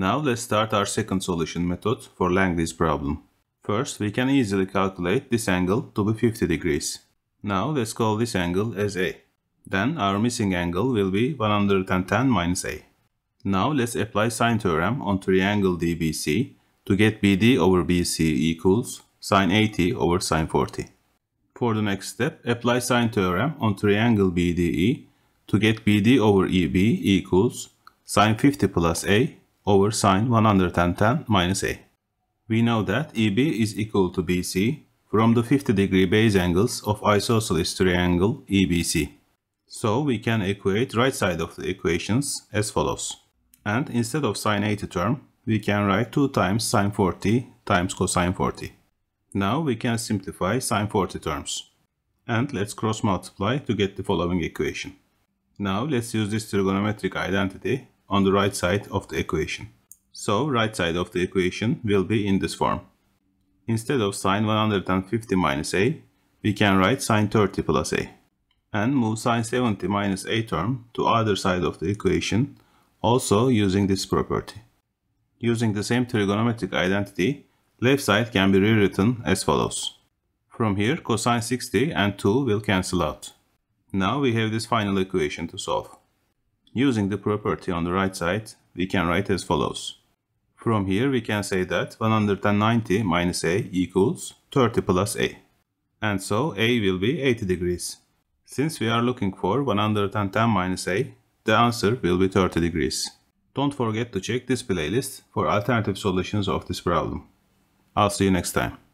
Now let's start our second solution method for Langley's problem. First, we can easily calculate this angle to be 50 degrees. Now let's call this angle as A. Then our missing angle will be 110 minus A. Now let's apply sine theorem on triangle DBC to get BD over BC equals sine 80 over sine 40. For the next step, apply sine theorem on triangle BDE to get BD over EB equals sine 50 plus A over sine 110 minus A. We know that EB is equal to BC from the 50 degree base angles of isosceles triangle EBC. So we can equate right side of the equations as follows. And instead of sine 80 term, we can write 2 times sine 40 times cosine 40. Now we can simplify sine 40 terms. And let's cross multiply to get the following equation. Now let's use this trigonometric identity on the right side of the equation. So right side of the equation will be in this form. Instead of sine 150 minus A, we can write sine 30 plus A. And move sine 70 minus A term to other side of the equation, also using this property. Using the same trigonometric identity, left side can be rewritten as follows. From here, cosine 60 and 2 will cancel out. Now we have this final equation to solve. Using the property on the right side, we can write as follows. From here we can say that 190 minus A equals 30 plus A. And so A will be 80 degrees. Since we are looking for 110 minus A, the answer will be 30 degrees. Don't forget to check this playlist for alternative solutions of this problem. I'll see you next time.